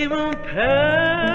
Him